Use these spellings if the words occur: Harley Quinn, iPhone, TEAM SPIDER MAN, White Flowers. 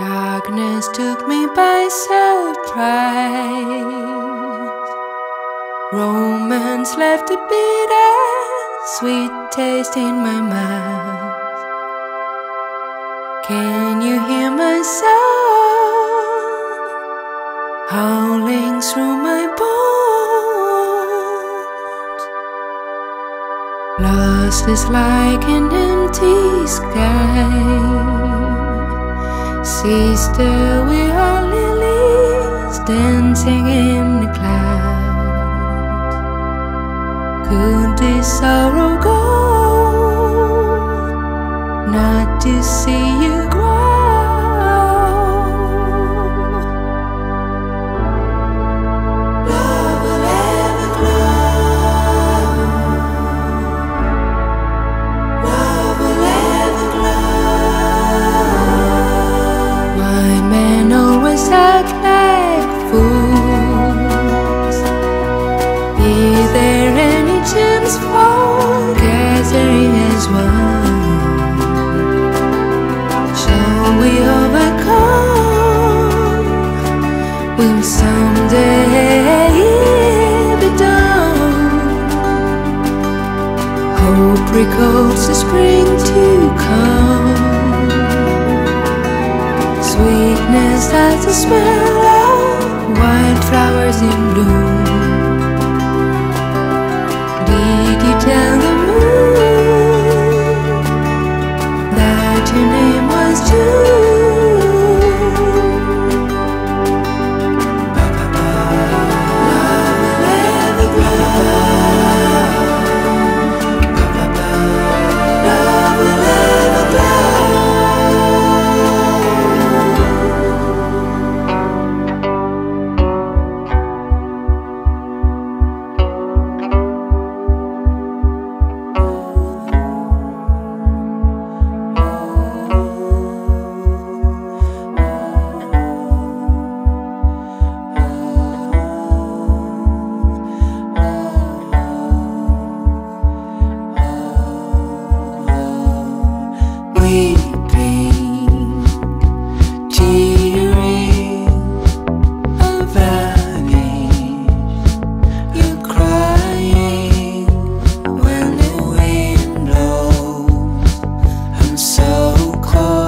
Darkness took me by surprise. Romance left a bitter sweet taste in my mouth. Can you hear my song howling through my bones? Lost is like an empty sky. Sister, we are lilies dancing in the cloud. Could this sorrow go, not to see you grow? Love will ever glow. Love will ever glow. Men always act like fools. Is there any chance for gathering as one? Shall we overcome? Will someday be done? Hope recalls the spring to come. Sweetness has the smell of white flowers in bloom. Did you tell the moon that your name was June? Love will ever glow. Love will ever glow. So close.